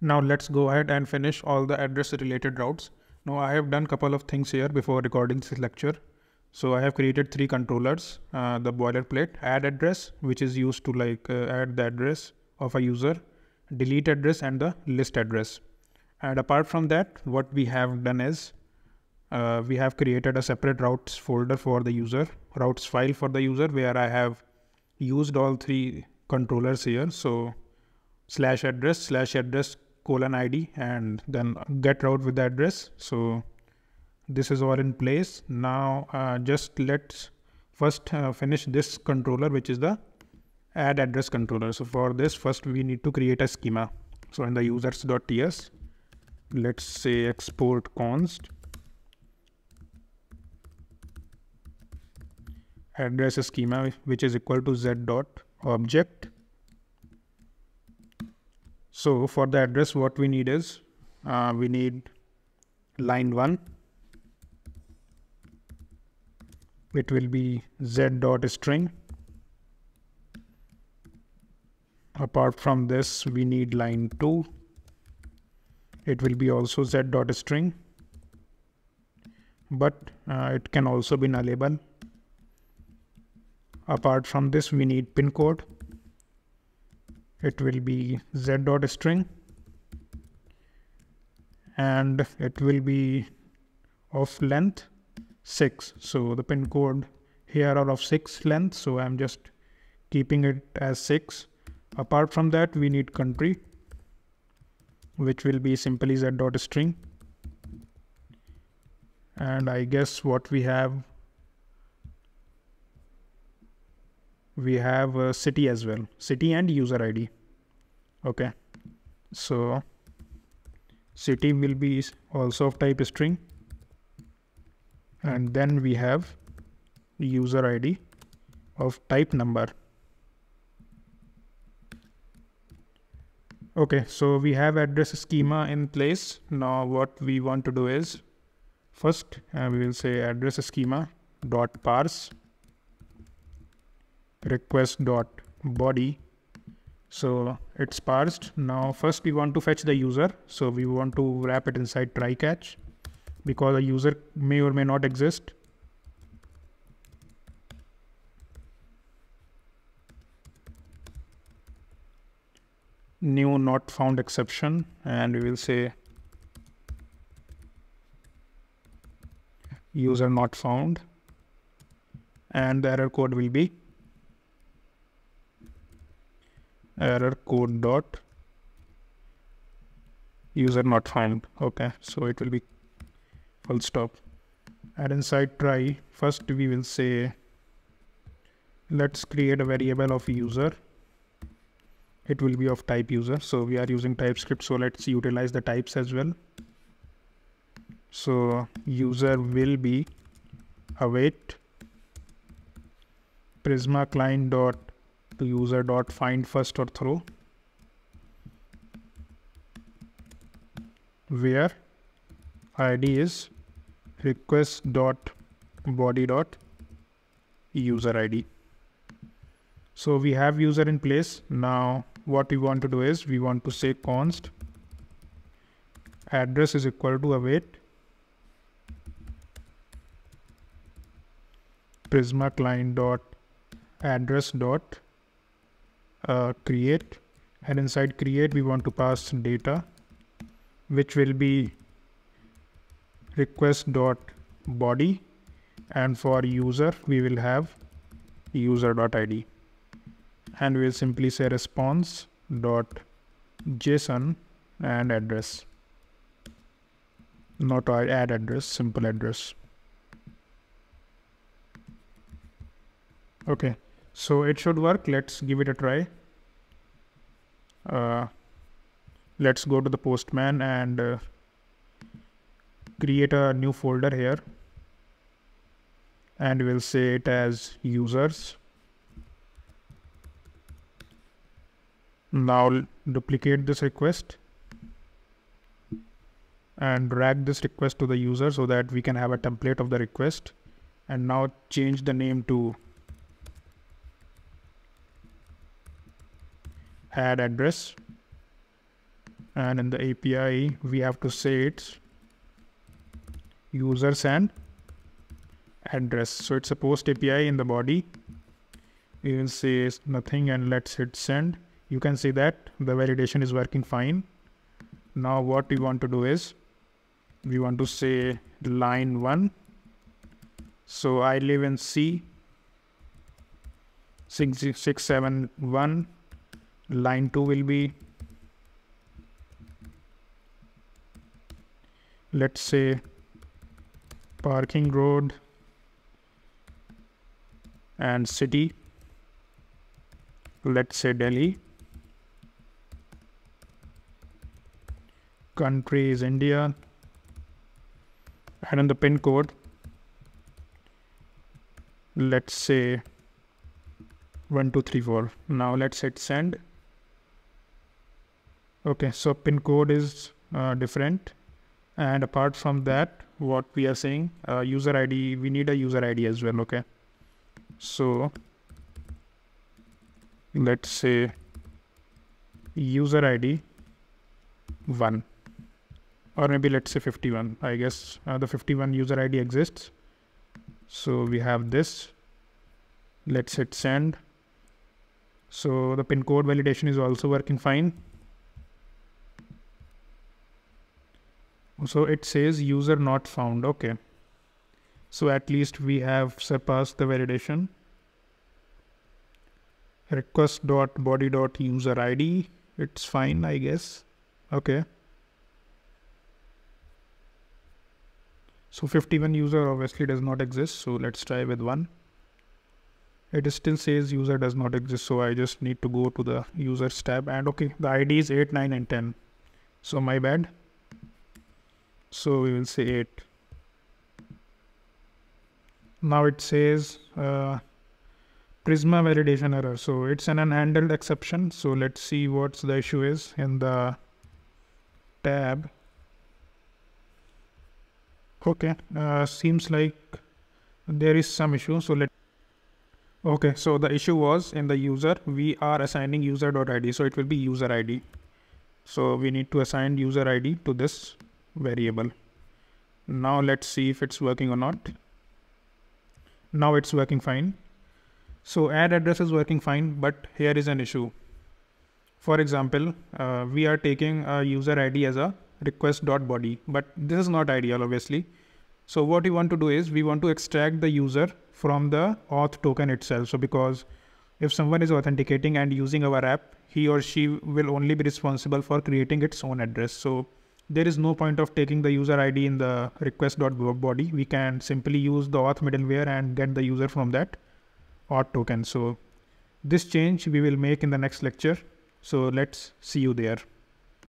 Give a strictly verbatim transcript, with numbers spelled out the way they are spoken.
Now let's go ahead and finish all the address related routes. Now I have done couple of things here before recording this lecture. So I have created three controllers, uh, the boilerplate, add address, which is used to like uh, add the address of a user, delete address, and the list address. And apart from that, what we have done is uh, we have created a separate routes folder for the user, routes file for the user, where I have used all three controllers here. So slash address, slash address, colon I D, and then get route with the address. So this is all in place. Now uh, just let's first uh, finish this controller, which is the add address controller. So for this, first we need to create a schema. So in the users.ts, let's say export const address schema, which is equal to Z dot object. So for the address, what we need is uh, we need line one. It will be Z dot string. Apart from this, we need line two. It will be also Z dot string, but uh, it can also be nullable. Apart from this, we need pin code. It will be Z dot string, and it will be of length six. So the pin code here are of six length. So I'm just keeping it as six. Apart from that, we need country, which will be simply Z dot string. And I guess what we have, we have a city as well, city and user I D. Okay. So city will be also of type string. And then we have user I D of type number. Okay, so we have address schema in place. Now what we want to do is first uh, we will say address schema dot parse request dot body. So it's parsed. Now first we want to fetch the user. So we want to wrap it inside try catch because a user may or may not exist. New not found exception, and we will say user not found, and the error code will be error code dot user not found. Okay, so it will be full stop. And inside try, first we will say let's create a variable of user. It will be of type user. So we are using TypeScript. So let's utilize the types as well. So user will be await Prisma Client dot user dot find first or throw, where I D is request dot body dot user I D. So we have user in place. Now what we want to do is we want to say const address is equal to await Prisma Client dot address dot uh, create, and inside create we want to pass data, which will be request dot body, and for user we will have user dot I D, and we will simply say response dot JSON and address, not add address, simple address. Okay, so it should work. Let's give it a try. Uh, let's go to the Postman and uh, create a new folder here, and we'll say it as users. Now duplicate this request and drag this request to the user so that we can have a template of the request, and now change the name to add address and in the A P I we have to say it's users and address. So it's a post A P I. In the body we will say nothing and let's hit send. You can see that the validation is working fine. Now what we want to do is we want to say line one. So I live in C six six seven one. Line two will be, let's say, parking road and city, let's say Delhi. Country is India, and in the pin code let's say one two three four. Now let's hit send. Okay, so pin code is uh, different, and apart from that what we are saying, uh, user I D, we need a user I D as well. Okay, so let's say user I D one, or maybe let's say fifty-one. I guess uh, the fifty-one user I D exists, so we have this. Let's hit send. So the pin code validation is also working fine. So it says user not found. Okay, so at least we have surpassed the validation. Request dot body dot user I D, it's fine, I guess. Okay, so fifty-one user obviously does not exist, so let's try with one. It still says user does not exist, so I just need to go to the users tab, and okay, the I D is eight, nine and ten, so my bad. So we will say eight. Now it says uh, Prisma validation error. So it's an unhandled exception. So let's see what's the issue is in the tab. Okay, uh, seems like there is some issue. So let. Okay, so the issue was in the user. We are assigning user.id, so it will be user I D. So we need to assign user I D to this variable. Now let's see if it's working or not. Now it's working fine. So add address is working fine, but here is an issue. For example, uh, we are taking a user I D as a request.body, but this is not ideal obviously. So what we want to do is we want to extract the user from the auth token itself. So because if someone is authenticating and using our app, he or she will only be responsible for creating its own address. So there is no point of taking the user I D in the request.body. We can simply use the auth middleware and get the user from that auth token. So this change we will make in the next lecture. So let's see you there.